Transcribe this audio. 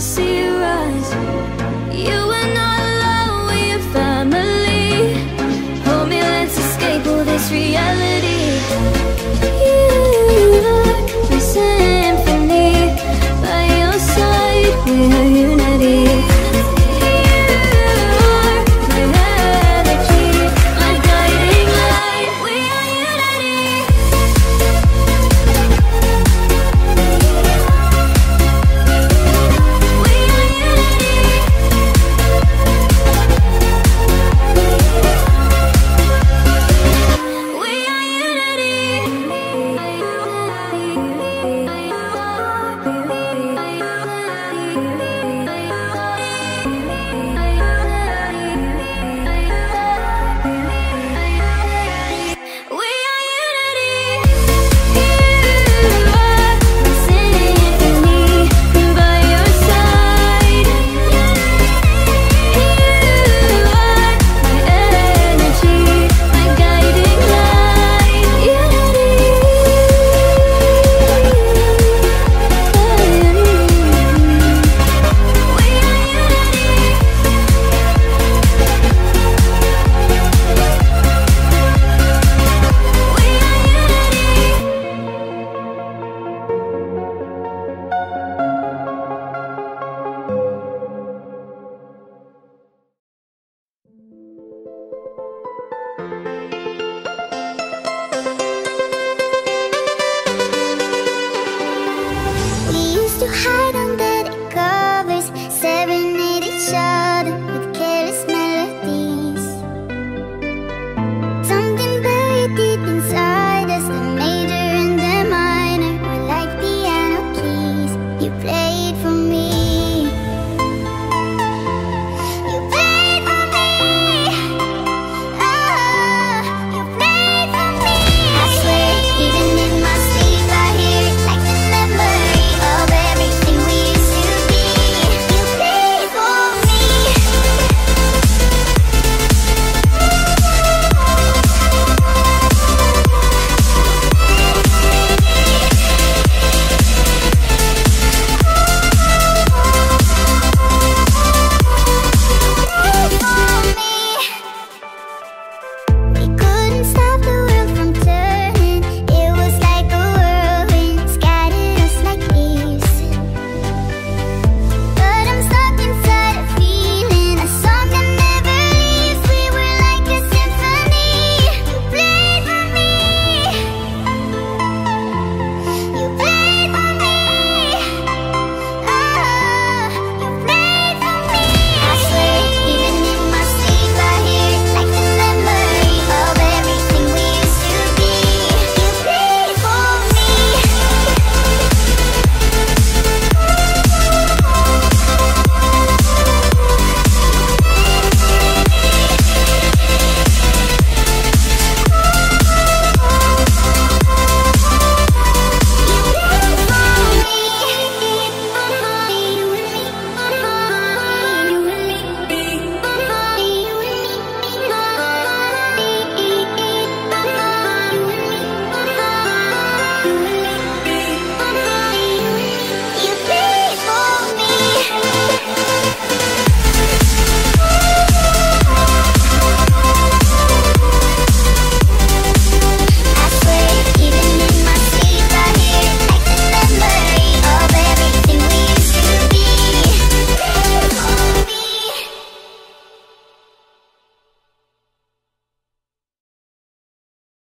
See you.